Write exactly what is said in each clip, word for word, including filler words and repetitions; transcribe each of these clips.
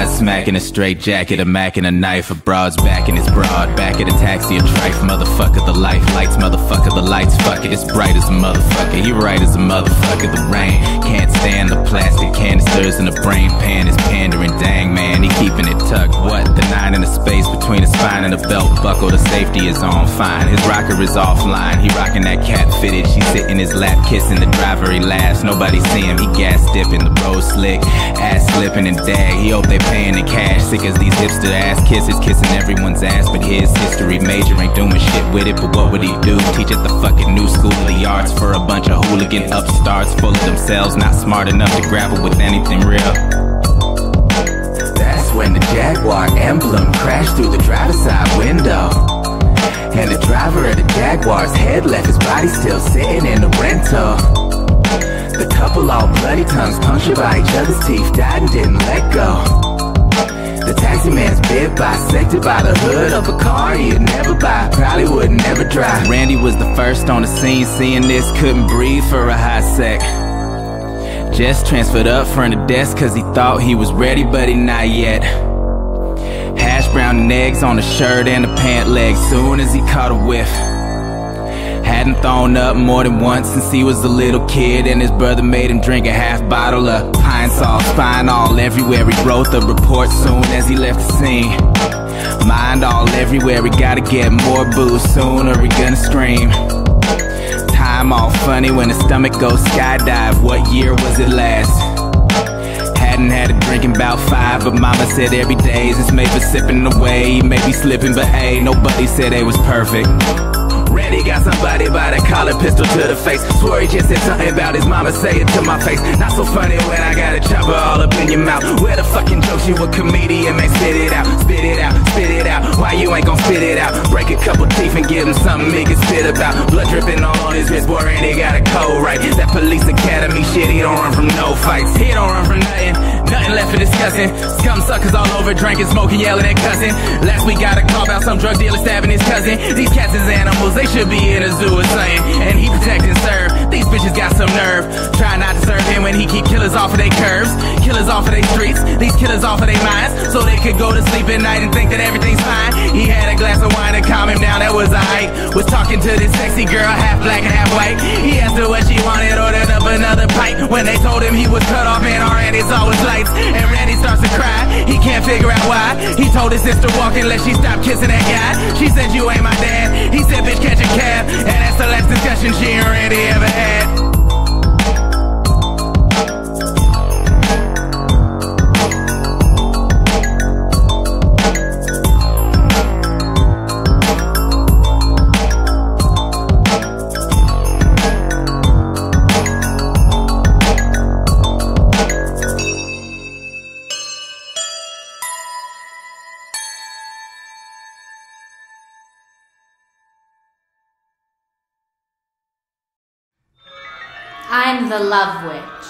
Got smacking a straight jacket, a mac and a knife, a broad's back and it's broad, back at a taxi, a trife, motherfucker the life, lights, motherfucker the lights, fuck it, it's bright as a motherfucker, you right as a motherfucker, the rain, can't stand the plastic canisters in the brain pan, is pandering, dang man, he keeping it tucked, what, the nine in the space between the spine and the belt buckle, the safety is on fine, his rocker is offline, he rocking that cat fitted, she sitting his lap, kissing the driver, he laughs, nobody see him, he gas dipping, the road slick, ass slipping and dag, he hope they paying in cash, sick as these hipster ass kisses, kissing everyone's ass, but his history major ain't doing shit with it, but what would he do, teach at the fucking new school of the arts for a bunch of hooligan upstarts, full of themselves, not smart enough to grapple with anything real. That's when the Jaguar emblem crashed through the driver's side window, and the driver of the Jaguar's head left his body still sitting in the rental. The couple all bloody tongues punctured by each other's teeth, died and didn't let go. The taxi man's bid bisected by the hood of a car he'd never buy, probably would never drive. Randy was the first on the scene, seeing this couldn't breathe for a hot sec. Just transferred up front of the desk cause he thought he was ready but he not yet. Hash brown and eggs on the shirt and the pant leg soon as he caught a whiff. Hadn't thrown up more than once since he was a little kid, and his brother made him drink a half bottle of Pine Sol, spine all everywhere. He wrote the report soon as he left the scene. Mind all everywhere, he gotta get more booze soon or he gonna scream. Time all funny when the stomach goes skydive, what year was it last? Hadn't had a drink in about five, but mama said every day is made for sipping away. He may be slipping, but hey, nobody said they was perfect. Randy got somebody by the collar, pistol to the face. Swore he just said something about his mama, say it to my face. Not so funny when I got a chopper all up in your mouth. Where the fucking jokes you a comedian, man, spit it out, spit it out, spit it out. Why you ain't gon' spit it out? Break a couple teeth and give him something he can spit about. Blood dripping all on his wrist, boy, Randy got a cold right. That police academy shit, he don't run from no fights. He don't run from nothing, nothing left for discussing. Scum suckers all over, drinking, smoking, yelling and cussing. Last week got a call about some drug dealer stabbing his cousin. These cats is animals, they should be in a zoo or something, and he protect and serve. These bitches got some nerve. Try not to serve him when he keep killers off of they curves, killers off of they streets, these killers off of they minds, so they could go to sleep at night and think that everything's fine. He had a glass of wine to calm him down, that was alright. Was talking to this sexy girl, half black and half white. He asked her what she wanted, ordered up another pipe. When they told him he was cut off, man, our Randy's always lights. And Randy starts to cry, he can't figure out why. He told his sister walk unless she stopped kissing that guy. She said you ain't my dad, he said bitch catch a cab. And that's the last discussion she and Randy ever had. I'm the Love Witch.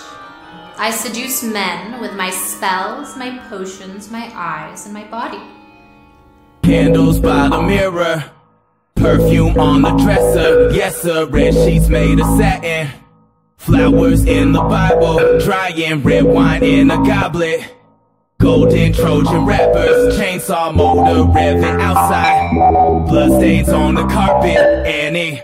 I seduce men with my spells, my potions, my eyes, and my body. Candles by the mirror, perfume on the dresser, yes sir, red sheets made of satin, flowers in the Bible, drying red wine in a goblet, golden Trojan rappers, chainsaw motor revving outside, bloodstains on the carpet, Annie.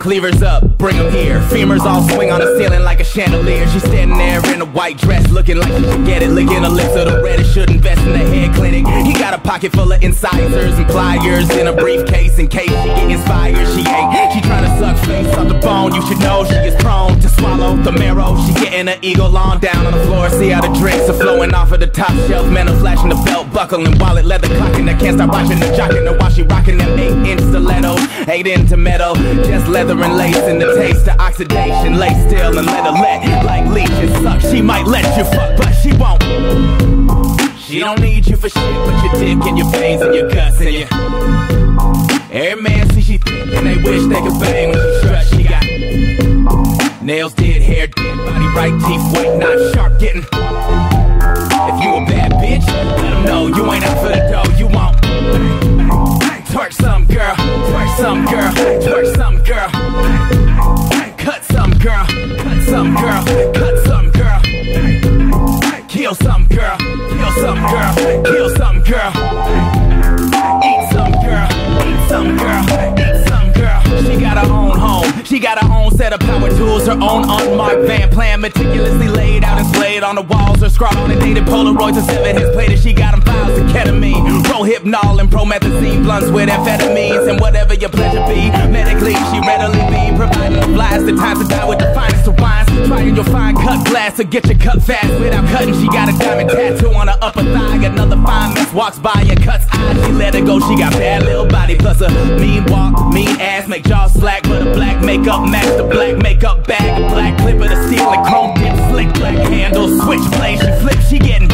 Cleavers up, bring them here. Femurs all swing on the ceiling like a chandelier. She's standing there in a white dress, looking like she should get it. Licking her lips so the reddish should invest in the hair clinic. He got a pocket full of incisors and pliers in a briefcase in case she get inspired. She ain't, she tryna suck face off the bone. You should know she is prone to swallow the marrow. She getting her eagle on down on the floor. See how the drinks are flowing off of the top shelf. Men are flashing the belt, buckling wallet, leather clocking. I can't stop watching her, jocking her while she rocking them eight inch stilettos, eight inch metal, just leather and lace in the taste of oxidation. Lay still and let her let like leeches suck. She might let you fuck, but she won't. She don't need you for shit, but your dick and your veins and your guts and your. Every man see she thick and they wish they could bang when she struts. She got nails did, hair did, body right, teeth white, knife sharp getting. If you a bad bitch, let them know you ain't out for the dough. You won't. Twerk some girl, twerk some girl, twerk some girl. Cut some girl, cut some girl, cut some girl. Kill some girl. own set of power tools, her own unmarked van plan, meticulously laid out and slayed on the walls. Her scrawled and dated Polaroids and seven hits later, she got them files of ketamine, prohypnol and promethazine, blunts with amphetamines, and whatever your pleasure be. Medically, she readily be providing the flies, the times to die with the finest of wines. Trying your fine cut glass to get your cut fast without cutting. She got a diamond tattoo on her upper thigh. Another fine miss walks by and cuts eyes. She let her go. She got bad little body plus a mean walk, mean ass, make jaw slack, but a black makeup match the black makeup bag, a black clip of the steel and chrome dip, slick black handles, switchblade. She flips, she getting.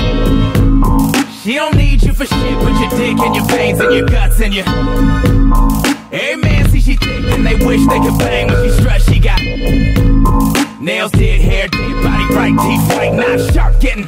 She don't need you for shit with your dick and your veins and your guts and your. Every man see she thick and they wish they could bang when she struts. She got. Nails did, hair did, body right, teeth white, knife sharp, getting. If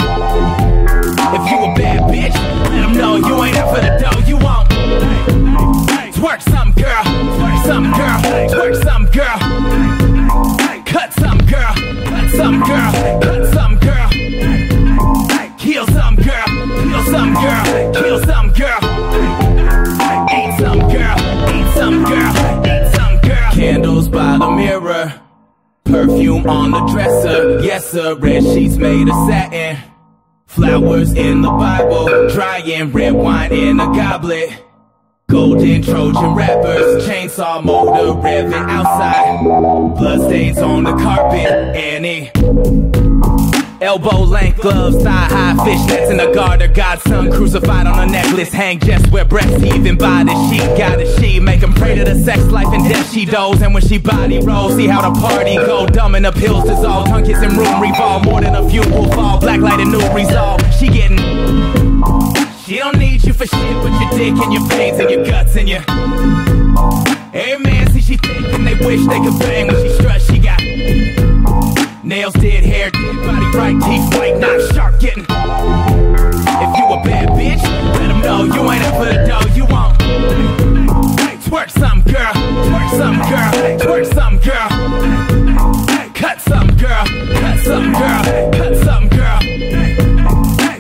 you a bad bitch, let them know you ain't up for the dough, you won't. Hey, hey, hey. Twerk some girl, twerk some girl, twerk some girl. Hey, hey, hey. Cut some girl, cut some girl, cut some girl. Hey, hey, hey. Kill some girl, kill some girl, kill some girl. Hey, hey. Eat some girl, eat some girl, eat some girl. Candles by the mirror. Perfume on the dresser, yes sir, red sheets made of satin. Flowers in the Bible, drying red wine in a goblet. Golden Trojan rappers, chainsaw motor revving outside. Bloodstains on the carpet, Annie. Elbow length gloves, thigh high fishnets in a garter. Godson crucified on a necklace. Hang just where breasts even by the sheet. Got it, she make them pray to the sex life and death. She doze, and when she body rolls, see how the party go. Dumb and the pills dissolve. Tongue kiss and room revolve. More than a few will fall. Black light and new resolve. She getting. She don't need you for shit, but your dick and your veins and your guts and your. Every man see she thick and they wish they could bang when she struts. She got. Nails did, hair did, body right, teeth white, knife sharp, getting. If you a bad bitch, let them know you ain't up for the dough, you won't. Twerk some girl, twerk some girl, twerk some girl. Cut some girl, cut some girl, cut some girl.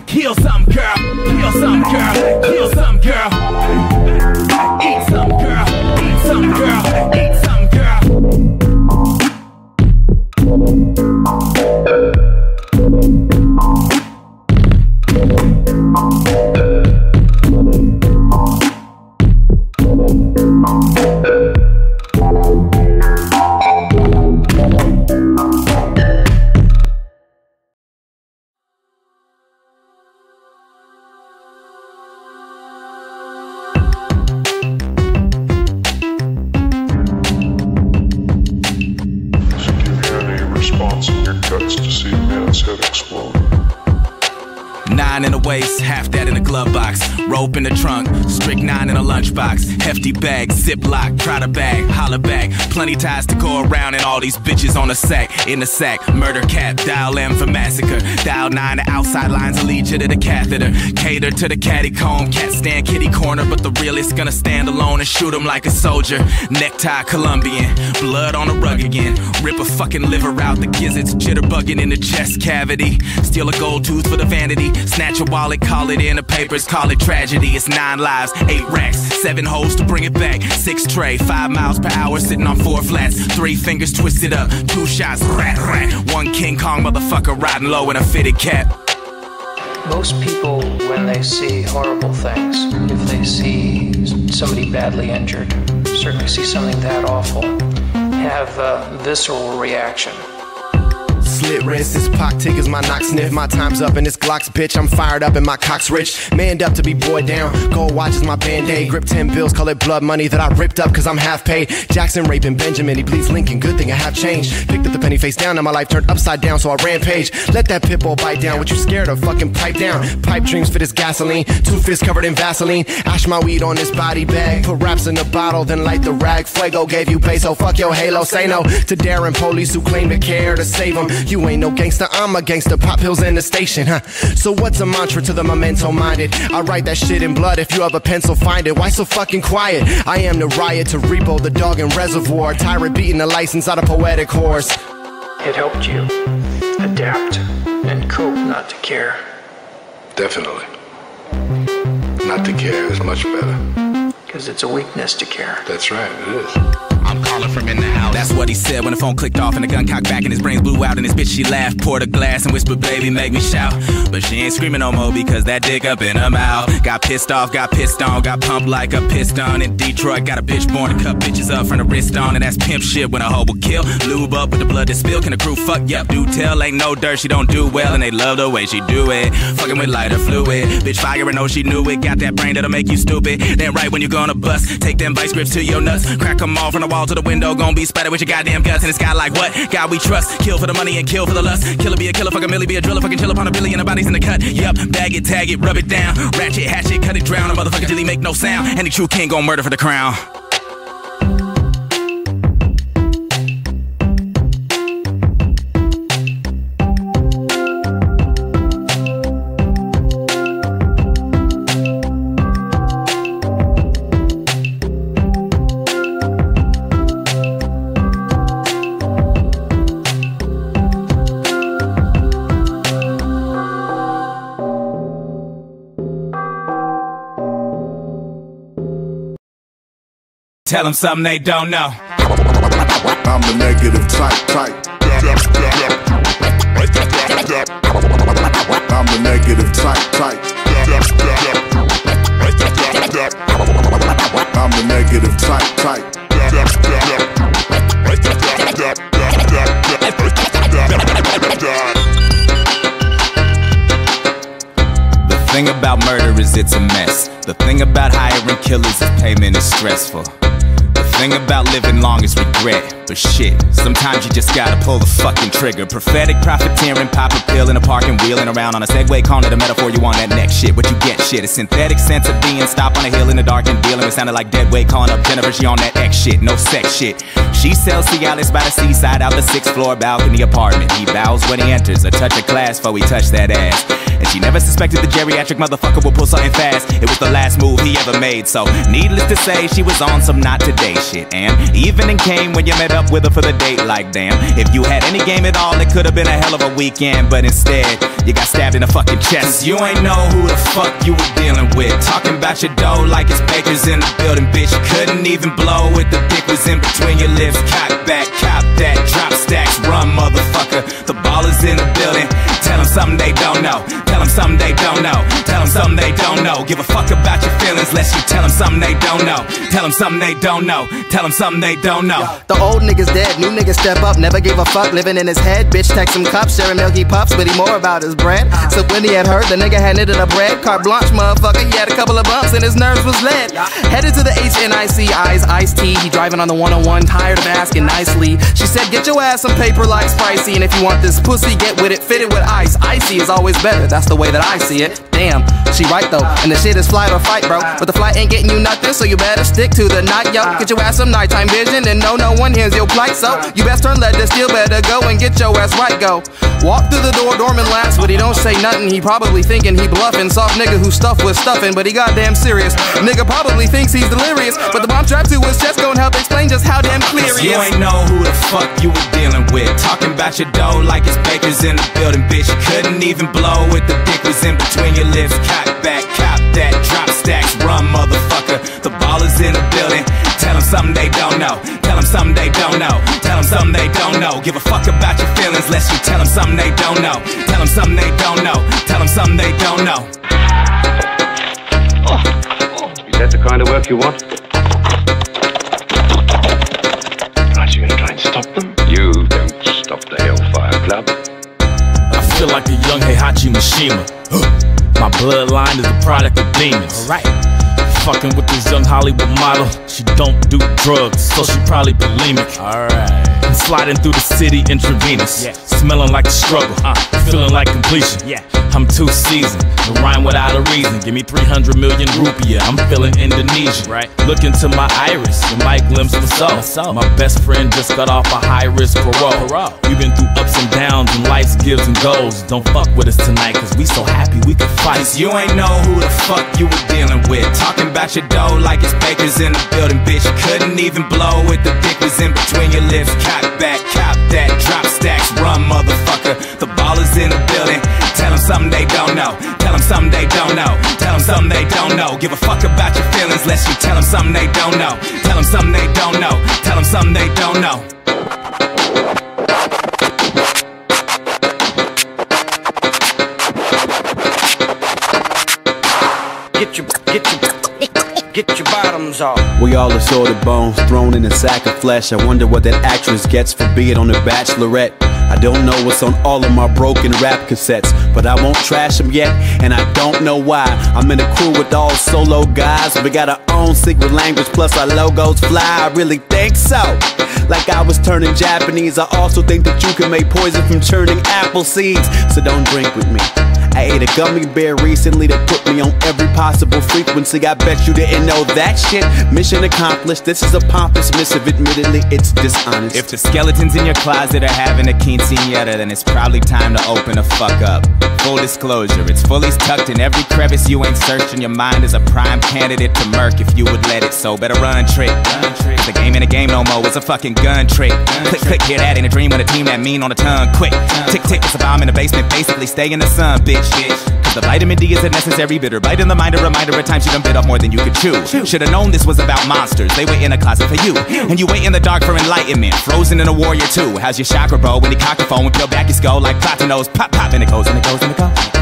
Kill some girl, kill some girl, kill some girl. Eat some girl, eat some girl, eat some girl. Rope in the trunk, strychnine in a lunchbox, hefty bag, ziplock, try to bag, holler back, plenty ties to go around and all these bitches on the sack, in the sack, murder cap, dial M for massacre, dial nine the outside lines, lead you to the catheter, cater to the catacomb, cat stand kitty corner, but the realist gonna stand alone and shoot him like a soldier, necktie Colombian, blood on the rug again, rip a fucking liver out, the gizzards jitterbugging in the chest cavity, steal a gold tooth for the vanity, snatch a wallet, call it in the papers, call it tragedy. It's nine lives, eight racks, seven holes to bring it back, six tray, five miles per hour, sitting on four flats, three fingers twisted up, two shots, rat rat, one King Kong motherfucker riding low in a fitted cap. Most people, when they see horrible things, if they see somebody badly injured, certainly see something that awful, have a visceral reaction. Slit wrist, this pock tickers, my knock sniff. My time's up and this Glock's bitch. I'm fired up and my cock's rich. Manned up to be boy down. Gold watches my band-aid. Grip ten bills, call it blood money that I ripped up cause I'm half paid. Jackson raping Benjamin, he bleeds Lincoln. Good thing I have change. Picked up the penny face down and my life turned upside down, so I rampage. Let that pit bull bite down. What you scared of? Fucking pipe down. Pipe dreams for this gasoline. Two fists covered in Vaseline. Ash my weed on this body bag. Put wraps in the bottle, then light the rag. Fuego gave you peso. Fuck your halo. Say no to daring police who claim to care to save them. You ain't no gangster, I'm a gangster, pop pills in the station, huh? So what's a mantra to the memento-minded? I write that shit in blood, if you have a pencil, find it. Why so fucking quiet? I am the riot to Repo, the dog in Reservoir. Tyrant beating the license out of poetic horse. It helped you adapt and cope not to care. Definitely. Not to care is much better. Because it's a weakness to care. That's right, it is. I'm I'm calling from in the house. That's what he said when the phone clicked off and the gun cocked back and his brains blew out. And his bitch, she laughed, poured a glass and whispered, baby, make me shout. But she ain't screaming no more because that dick up in her mouth. Got pissed off, got pissed on, got pumped like a piston. In Detroit, got a bitch born to cut bitches up from the wrist on. And that's pimp shit when a hoe will kill. Lube up with the blood that spill. Can the crew fuck? Yep, do tell. Ain't no dirt, she don't do well. And they love the way she do it. Fucking with lighter fluid. Bitch fire and know she knew it. Got that brain that'll make you stupid. Then right when you gonna bust, take them vice grips to your nuts. Crack them all from the wall to the window. Gonna be splattered with your goddamn guts. And it's got like what? God we trust. Kill for the money and kill for the lust. Killer be a killer, fuck a millie, be a driller. Fucking chill upon a billion, and the body's in the cut. Yup, bag it, tag it, rub it down. Ratchet, hatchet, cut it, drown. A motherfucker till he make no sound. And the true king gon' murder for the crown. Tell them something they don't know. I'm the negative type, type. I'm the negative type, type. I'm the negative type, type. The thing about murder is it's a mess. The thing about hiring killers is payment is stressful. The thing about living long is regret. But shit, sometimes you just gotta pull the fucking trigger. Prophetic profiteering, pop a pill in a parking wheeling around on a Segway, calling it a metaphor. You on that neck shit, what you get shit. A synthetic sense of being, stop on a hill in the dark and dealing. It sounded like dead weight, calling up Jennifer. She on that X shit, no sex shit. She sells Cialis by the seaside out the sixth floor balcony apartment. He bows when he enters, a touch of class before he touched that ass. And she never suspected the geriatric motherfucker would pull something fast. It was the last move he ever made, so needless to say, she was on some not today shit. And evening came when you met up with her for the date, like damn. If you had any game at all, it could have been a hell of a weekend. But instead, you got stabbed in the fucking chest. You ain't know who the fuck you were dealing with. Talking about your dough like it's bakers in the building, bitch. You couldn't even blow it, the dick was in between your lips. Cock back, cop that, drop stacks, run motherfucker. The ball is in the building. Tell them something they don't know. Tell them something they don't know. Tell them something they don't know. Give a fuck about your feelings, lest you tell them something they don't know. Tell them something they don't know. Tell them something they don't know. The old niggas dead, new niggas step up. Never gave a fuck, living in his head. Bitch text him cups, sharing milky pups, but he more about his bread. So when he had heard, the nigga had knitted a bread. Carte blanche, motherfucker, he had a couple of bumps and his nerves was lead. Headed to the H N I C, eyes iced tea. He driving on the one oh one, tired of asking nicely. She said, get your ass some paper like spicy. And if you want this pussy, get with it, fit it with ice. Icy is always better, that's the way that I see it. Damn, she right though, and the shit is flight or fight, bro. But the flight ain't getting you nothing, so you better stick to the night, yo. Get your ass some nighttime vision and no, no one hears your plight. So you best turn left, this still better go and get your ass right, go. Walk through the door, dormant laughs, but he don't say nothing. He probably thinking he bluffing. Soft nigga who stuffed with stuffing, but he goddamn serious. Nigga probably thinks he's delirious, but the bomb trapped to his chest gon' help explain just how damn clear he is. You ain't know who the fuck you were dealing with. Talking about your dough like it's bakers in the building, bitch. You couldn't even blow it, the dick was in between your lips. Cock back, cop that, drop stacks, run motherfucker. The ball is in the building. Tell them something they don't know. Tell them something they don't know. Tell them something they don't know. Give a fuck about your feelings, lest you tell them something they don't know. Tell them something they don't know. Tell them something they don't know. Is that the kind of work you want? Right, you gonna try and stop them? You don't stop the Hellfire Club. I feel like a young Heihachi Mishima. My bloodline is the product of demons. Alright. Fucking with this young Hollywood model. She don't do drugs, so she probably bulimic. Alright. I'm sliding through the city intravenous. Yeah. Smelling like a struggle, uh, feeling like completion. Yeah. I'm too seasoned, the rhyme without a reason. Give me three hundred million rupiah, I'm feeling Indonesian. Right. Look into my iris, your mic limbs for soul. My best friend just got off a high risk parole. parole. We've been through ups and downs and life's gives and goes. Don't fuck with us tonight, cause we so happy we can fight. Cause you ain't know who the fuck you were dealing with. Talking about your dough like it's bakers in the building, bitch. You couldn't even blow it, the dick was in between your lips. Cock back, cop that, drop stacks, run motherfucker. The ball is in the building. Tell them something they don't know. Tell them something they don't know. Tell them something they don't know. Give a fuck about your feelings lest you tell them something they don't know. Tell them something they don't know. Tell them something they don't know. Get your, get your Get your bottoms off. We all are sort of bones thrown in a sack of flesh. I wonder what that actress gets for being on The Bachelorette. I don't know what's on all of my broken rap cassettes, but I won't trash them yet, and I don't know why. I'm in a crew with all solo guys. We got our own secret language, plus our logos fly. I really think so. Like I was turning Japanese, I also think that you can make poison from churning apple seeds. So don't drink with me. I ate a gummy bear recently that put me on every possible frequency. I bet you didn't know that shit. Mission accomplished. This is a pompous missive. Admittedly, it's dishonest. If the skeletons in your closet are having a quinceañera, then it's probably time to open the fuck up. Full disclosure, it's fully tucked in every crevice you ain't searching. Your mind is a prime candidate to murk if you would let it. So better run trick. It's the game in a game no more. It's a fucking gun trick. Gun click, trick. Click, hear that in a dream with a team that mean on the tongue. Quick, tongue. Tick, tick, it's a bomb in the basement. Basically, stay in the sun, bitch. Cause the vitamin D is a necessary bitter. Bite in the mind, a reminder at times you done bit off more than you could chew. Should've known this was about monsters. They were in a closet for you, and you wait in the dark for enlightenment. Frozen in a warrior too. How's your chakra, bro? When he cock a phone, when your back is go like platinos. Pop, pop, and it goes, and it goes, and it goes, and it goes.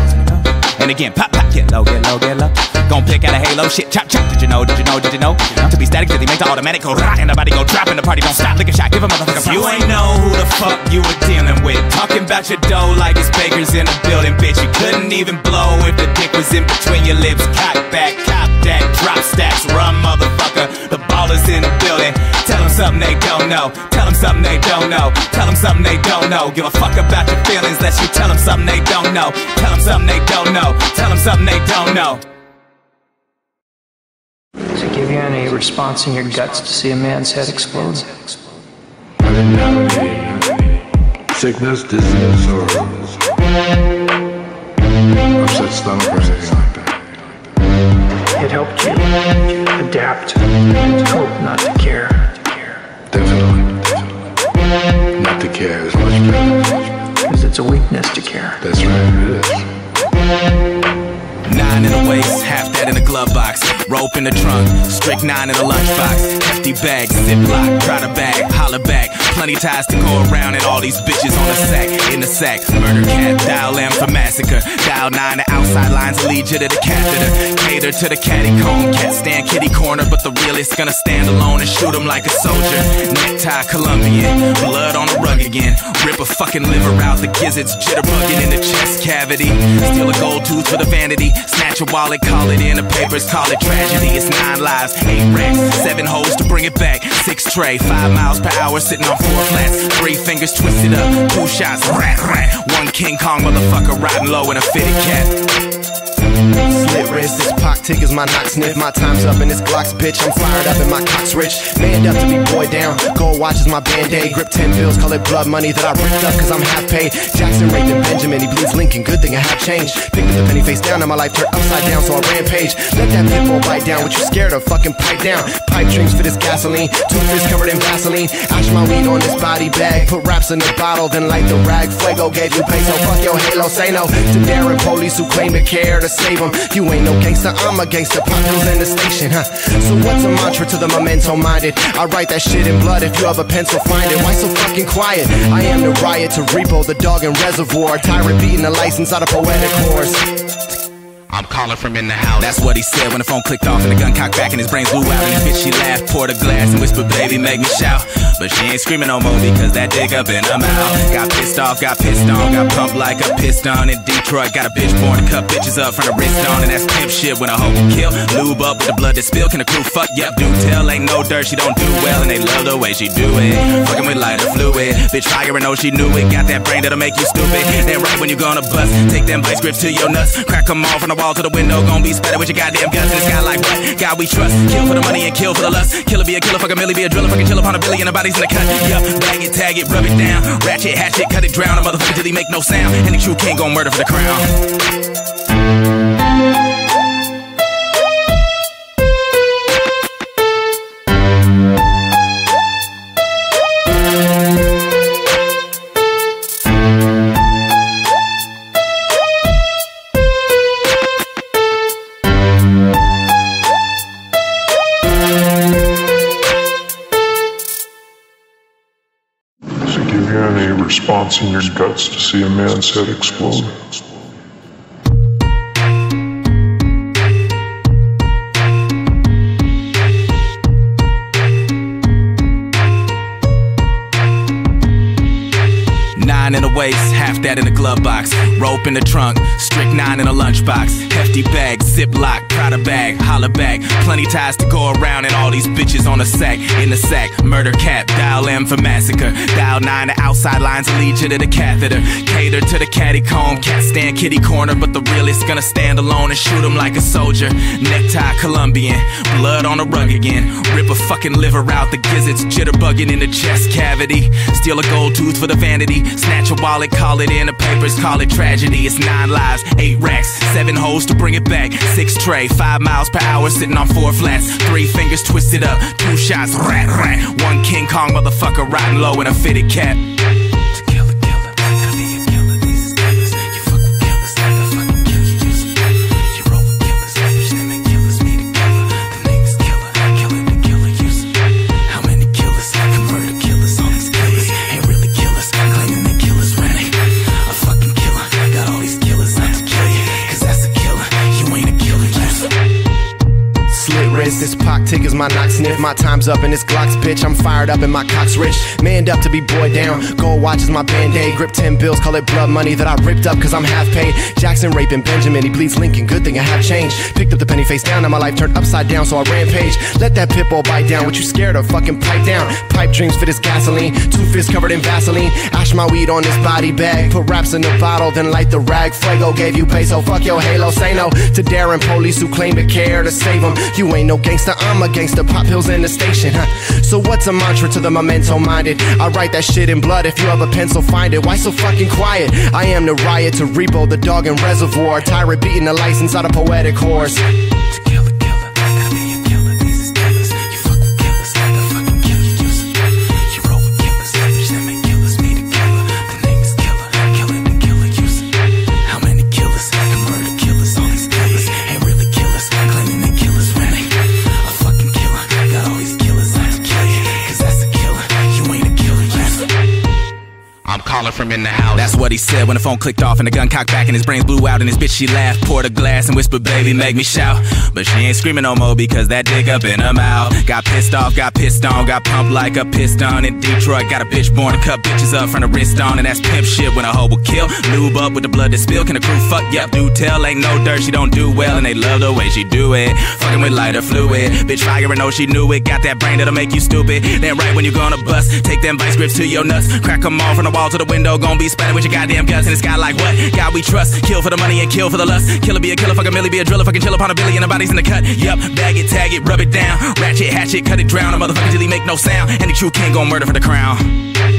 And again, pop, pop, get low, get low, get low. Gon' pick out a halo, shit, chop, chop. Did you know, did you know, did you know? To be static, till he make the automatic go rot, and the body go drop, and the party don't stop. Lick a shot, give a motherfucker props. You ain't know who the fuck you were dealing with. Talking about your dough like it's bakers in a building, bitch. You couldn't even blow if the dick was in between your lips. Cock back, cop that, drop stacks, run, motherfucker. The ball is in the building. Tell them something they don't know. Tell them something they don't know. Tell them something they don't know. Give a fuck about your feelings, lest you tell them something they don't know. Tell them something they don't know. Tell them something they don't know. Does it give you any response in your guts to see a man's head explode? Sickness, disease, or upset stomach, or anything like that. It helped you adapt to hope, not to care. Definitely, definitely. Not to care is much better. Because it's a weakness to care. That's right, it is. Nine in the waist, half that in the glove box. Rope in the trunk, strict nine in the lunchbox. Hefty bags, Ziploc, try to bag, holler back. Plenty ties to go around and all these bitches on the sack. In the sack, murder cat, dial M for massacre. Dial nine, the outside lines lead you to the catheter. Cater to the catty cone, cat stand kitty corner. But the realist's gonna stand alone and shoot him like a soldier. Necktie Colombian, blood on the rug again. Rip a fucking liver out, the gizzards jitterbugging in the chest cavity. Steal a gold tooth for the vanity. Snatch a wallet, call it in the papers, call it tragedy. It's nine lives, eight racks, seven holes to bring it back. Six tray, five miles per hour, sitting on four flats. Three fingers twisted up, two shots, rat, rat. One King Kong motherfucker riding low in a fitted cap. Slit wrist, this pock tickers, my knock sniff. My time's up and this Glock's bitch. I'm fired up and my cock's rich. Manned up to be boy down. Gold watches my band-aid. Grip ten bills, call it blood money that I ripped up cause I'm half paid. Jackson raped and Benjamin, he bleeds Lincoln. Good thing I have change. Picked up the penny face down and my life turned upside down, so I rampage. Let that pit bull bite down. What you scared of? Fucking pipe down. Pipe dreams for this gasoline. Two fists covered in Vaseline. Ash my weed on this body bag. Put raps in the bottle, then light the rag. Fuego gave you peso. Fuck your halo, say no to daring police who claim to care to save them. You ain't no gangster, I'm a gangster. Pop pills in the station, huh? So what's a mantra to the memento-minded? I write that shit in blood. If you have a pencil, find it. Why so fucking quiet? I am the riot to repo, the dog in Reservoir. A tyrant beating the license out of poetic horse. I'm calling from in the house. That's what he said when the phone clicked off and the gun cocked back and his brains blew out. And his bitch, she laughed, poured a glass and whispered, baby, make me shout. But she ain't screaming no more because that dick up in her mouth. Got pissed off, got pissed on, got pumped like a piston in Detroit. Got a bitch born to cut bitches up from the wrist on. And that's pimp shit when a hoe can kill. Lube up with the blood that spill. Can the crew fuck? Yep, do tell. Ain't no dirt, she don't do well. And they love the way she do it. Fucking with lighter fluid. Bitch fire and know she knew it. Got that brain that'll make you stupid. Then right when you gonna bust, take them vice grips to your nuts. Crack them off from the wall to the window, gon' be splattered with your goddamn guts. And this guy like what? God we trust. Kill for the money and kill for the lust. Killer be a killer, fuck a millie, be a driller, fucking chill upon a billy and the body's in the cut. Yup, bag it, tag it, rub it down. Ratchet, hatchet, cut it, drown. A motherfucker till he make no sound. And the true king gon' murder for the crown. a response in your guts to see a man's head explode. Nine in the waist, half that in the glove box. Rope in the trunk, strychnine in a lunchbox. Hefty bag, Ziploc, Prada bag, holla back. Plenty ties to go around and all these bitches on a sack. In the sack, murder cap, dial M for massacre. Dial nine, the outside lines lead you to the catheter. Cater to the catty comb, cat stand kitty corner. But the realist gonna stand alone and shoot him like a soldier. Necktie Colombian, blood on the rug again. Rip a fucking liver out, the gizzards jitterbugging in the chest cavity. Steal a gold tooth for the vanity. Snatch a wallet, call it in the papers, call it tragedy. It's nine lives, eight racks, seven hoes to bring it back. Six tray, five miles per hour, sitting on four flats. Three fingers twisted up, two shots, rat, rat. One King Kong motherfucker riding low in a fitted cap. This Pac tickers my knock sniff. My time's up and this Glock's bitch. I'm fired up and my cock's rich. Manned up to be boy down. Gold watches my band-aid. Grip ten bills, call it blood money that I ripped up cause I'm half paid. Jackson raping Benjamin, he bleeds Lincoln. Good thing I have change. Picked up the penny face down and my life turned upside down, so I rampage. Let that pit bull bite down. What you scared of? Fucking pipe down. Pipe dreams for this gasoline. Two fists covered in Vaseline. Ash my weed on this body bag. Put raps in the bottle, then light the rag. Fuego gave you peso. Fuck your halo. Say no to Darren police who claim to care to save them. You ain't no gangster, I'm a gangster, pop pills in the station, huh? So what's a mantra to the memento-minded? I write that shit in blood, if you have a pencil, find it. Why so fucking quiet? I am the riot to Rebo, the dog in Reservoir. Tyrant beating the license out of poetic horse. From in the house. That's what he said when the phone clicked off and the gun cocked back and his brains blew out and his bitch she laughed, poured a glass and whispered, baby, make me shout. But she ain't screaming no more because that dick up in her mouth. Got pissed off, got pissed on, got pumped like a piston in Detroit. Got a bitch born to cut bitches up from the wrist on, and that's pimp shit when a hoe will kill. Lube up with the blood to spill. Can the crew fuck? Yep, do tell. Ain't no dirt, she don't do well and they love the way she do it. Fucking with lighter fluid. Bitch fire and know she knew it. Got that brain that'll make you stupid. Then right when you gonna bust, take them vice grips to your nuts. Crack them all from the wall to the window. Gon' be spattered with your goddamn guts. And it's got like what? God we trust. Kill for the money and kill for the lust. Killer be a killer, fuck a millie, be a driller. Fucking chill upon a billion. The body's in the cut. Yup, bag it, tag it, rub it down. Ratchet, hatchet, cut it, drown. A motherfucker till he make no sound. And the true king gon' murder for the crown.